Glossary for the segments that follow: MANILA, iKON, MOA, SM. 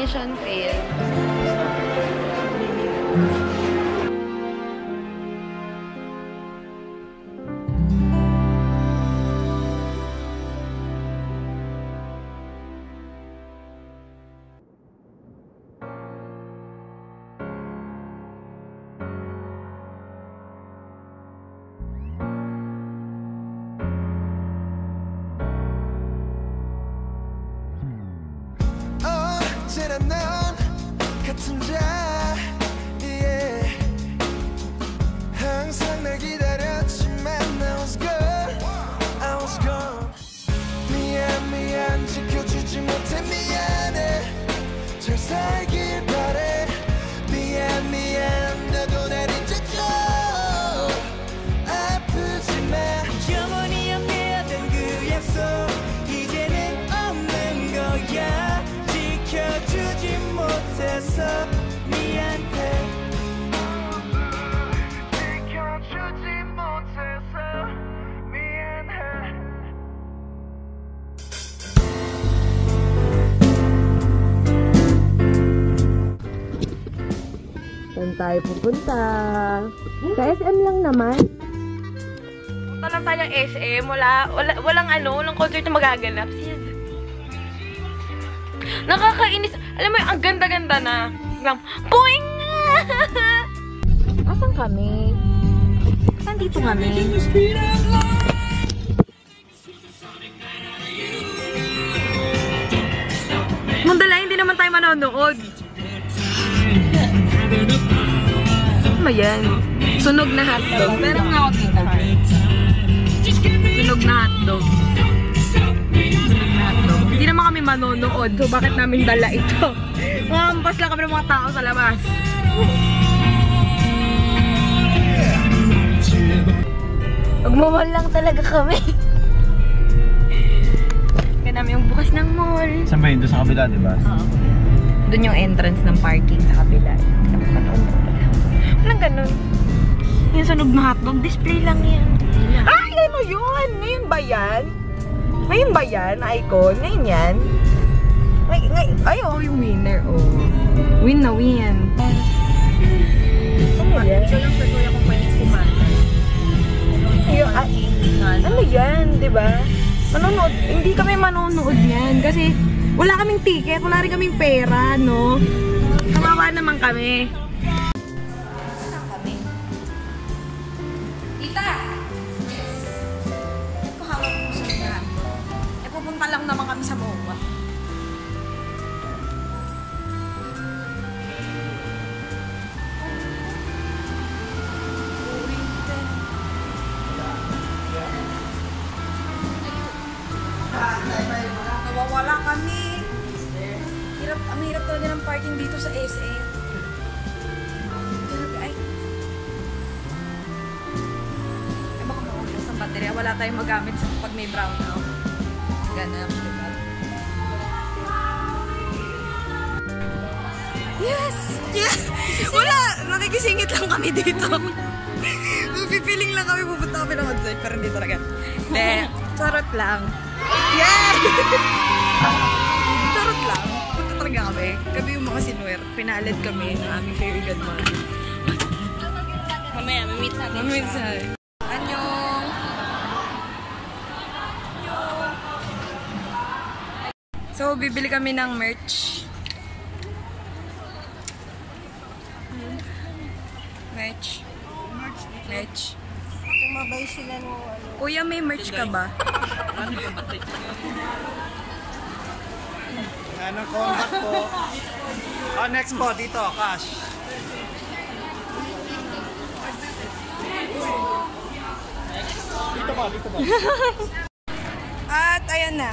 Mission failed. Tayo pupunta. Sa SM lang naman. Punta lang tayo ng SM. Walang concert na magaganap. Sis. Nakakainis. Alam mo yung ang ganda-ganda na. Boing! Asan kami? Nandito kami. Mundala, hindi naman tayo manonood. Ayan. Sunog na hotdog. Meron na ako dito. Sunog na hotdog. Hindi naman kami manonood. So bakit namin dala ito? Mampas lang kami ng mga tao sa labas. Magmamall lang talaga kami. Kaya namin yung bukas ng mall. Saan ba yun? Doon sa kabila, diba? Oo. Doon yung entrance ng parking sa kabila. Saan ba ito? Walang ganun. Yung sunog na hotdog, display lang yan. Ah! Yan o yun! Ngayon ba yan? Ngayon ba yan? iKON? Ngayon yan? Ay, oh, yung winner, oh. Win na win. Ano yan? Ito lang sa kuya kung pwedeng kumana. Ano yan, diba? Manonood. Hindi kami manonood yan. Kasi wala kaming ticket, wala rin kaming pera, no? Kawawa naman kami. Lang naman kami sa MOA. Nawawala kami. Hirap, ang hirap talaga ng parking dito sa SM. Ay, baka mauubos ang baterya. Wala tayong magamit pag may brownout. Ganap, diba? Yes! Yes! Wala! Nakikisingit lang kami dito. Pipiling lang kami, pupunta kami ng outside, pero hindi talaga. Hindi. Charot lang. Yes! Charot lang. Punta talaga kami. Kami yung mga sinuwer. Pinalad kami ng aming fairy godmother. Mamaya, mamit natin. Mamit sa'yo. So, bibili kami ng merch. Merch. Tumabay sila ng ano. Kuya, may merch ka ba? Ano, contact po. Oh, next po, dito, cash. Dito ba. At, ayan na.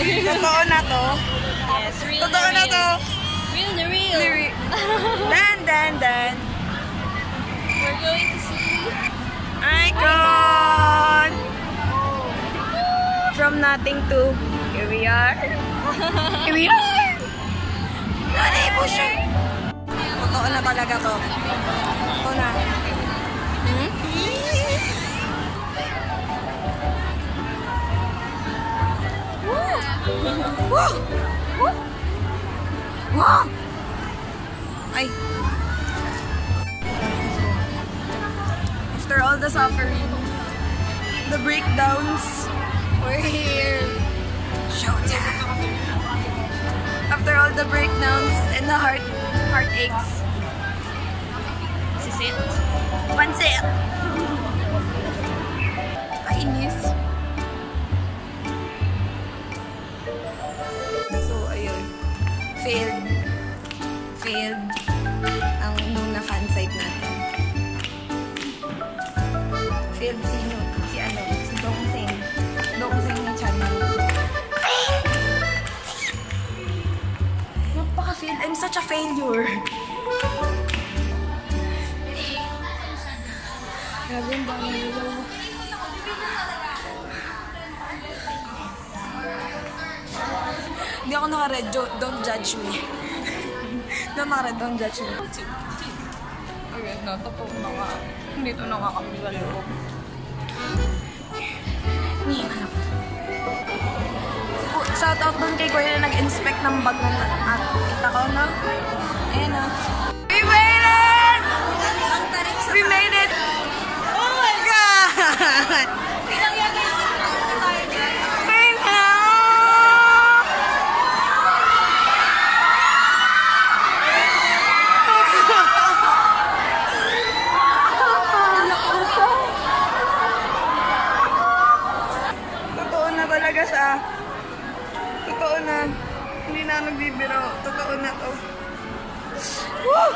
Totoo na to? Yes, real. Totoo na to? Real na real. Dan. We're going to see iKON! From nothing to here we are. Totoo na talaga to. Totoo na. Wow! Wow! Ay! After all the suffering, the breakdowns, we're here! Showtime! After all the breakdowns and the heartaches. Sisit! Pansit! Kainis! Failed ang muna fan site natin. Failed sino? Si Dongseng. Dongseng na channel. Napaka-failed. I'm such a failure. Grabe ang bangin daw. Hindi ako naka-red. Don't judge me. Namara, don't judge me. Okay, natapog na nga. Hindi ito nakakabigalo. Shoutout dun kay Kuya na nag-inspect ng bag ng at kita ko na. Ayan na. We made it! We made it! Oh my God! Totoo na. Hindi na nagbibiro. Totoo na to. Woo!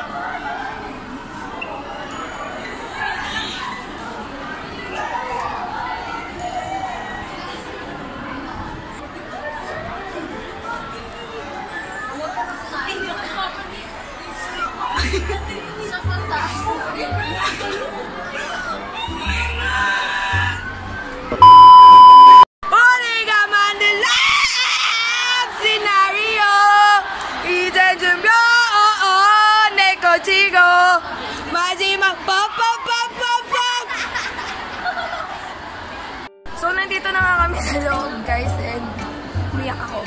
So nandito na nga kami sa loob, guys, and umiyak ako.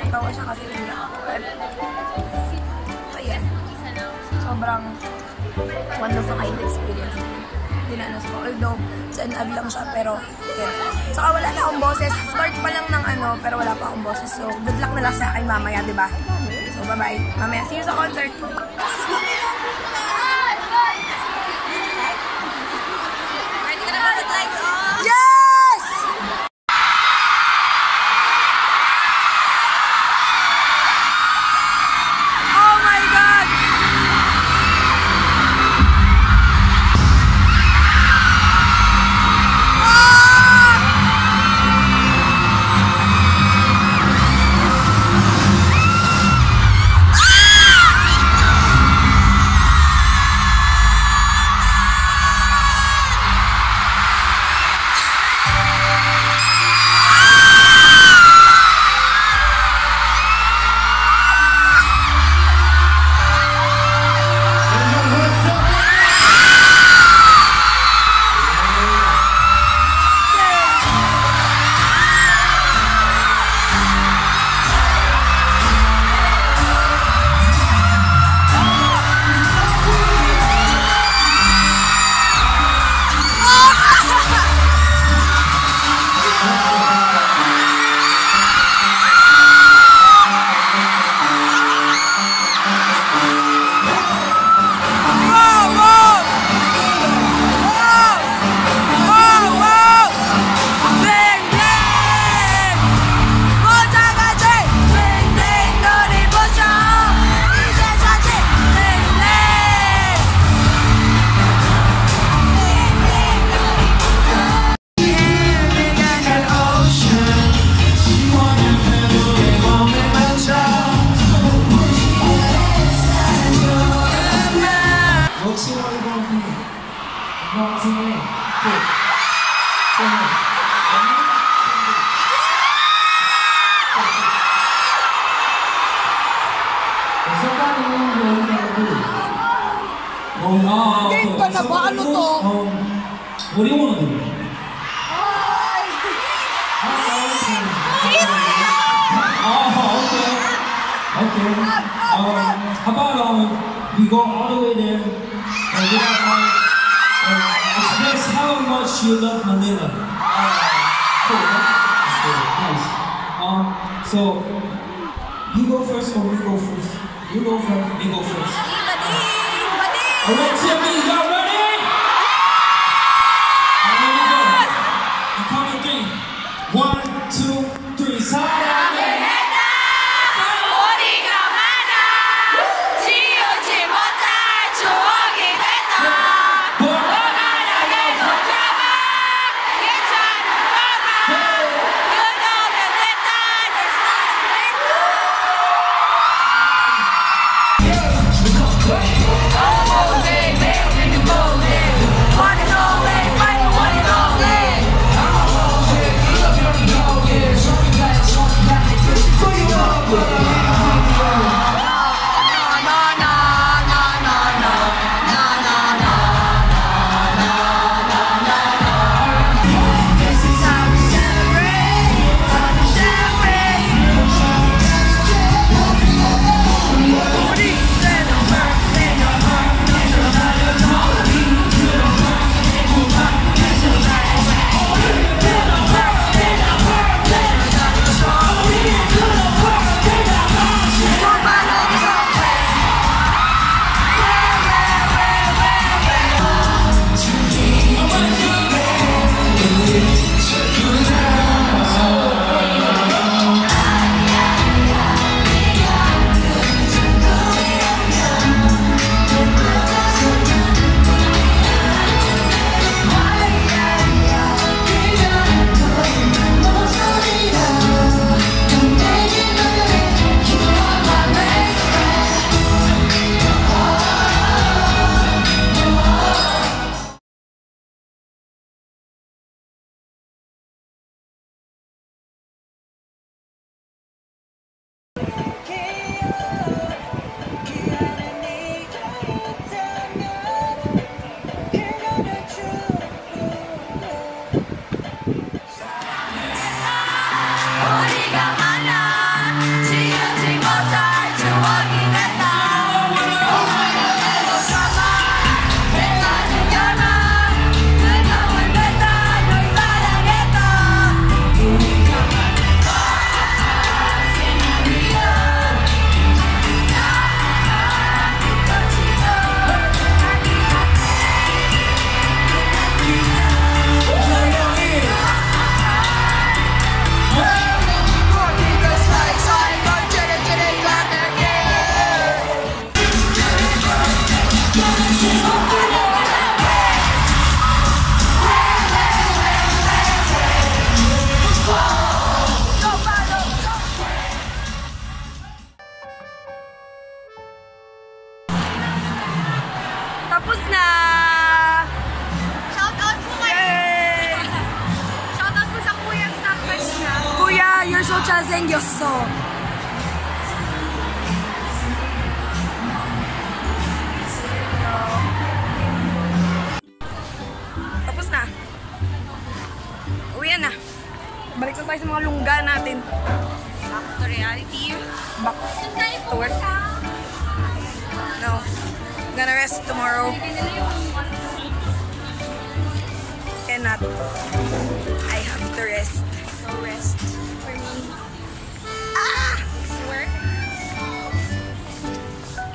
Natawa siya kasi umiyak ako. So yes, sobrang wonderful kind experience. Dinanas ko, although sa NAV lang siya, pero saka wala na akong boses. Start pa lang ng ano, pero wala pa akong boses. So good luck na lang sa akin mamaya, diba? So bye-bye. Mamaya, see you sa concert! What do you want to do? Okay. How about we go all the way there and get out and express how much you love Manila. Cool, that's good. Nice. So you go first or we go first? You go first, we go first. Alright, Timmy, y'all ready? And here we go. I'm counting three. 1, 2, 3, side. Tapos na. Uwian na. Balik na tayo sa mga lungga natin. Back to reality. Back to work. No. I'm gonna rest tomorrow. Cannot. I have to rest. So rest for me.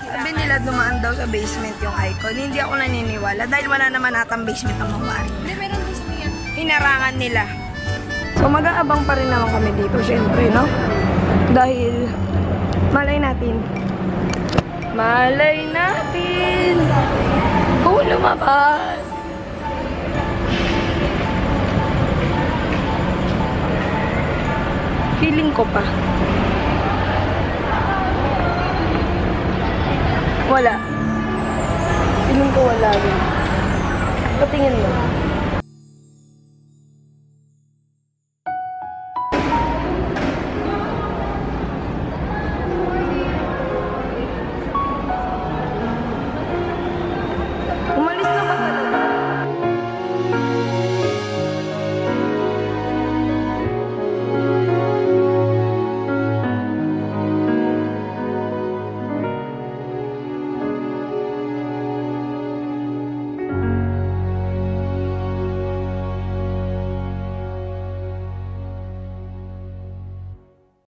Sabi nila dumaan daw sa basement yung iKON. Hindi ako naniniwala dahil wala naman natang basement ang mga. Hindi, meron basement yan. Hinarangan nila. So mag-aabang pa rin naman kami dito, syempre, no? Dahil malay natin. Malay natin! Kung lumabas! Feeling ko pa. Wala. Piling ko wala yun. Patingin mo.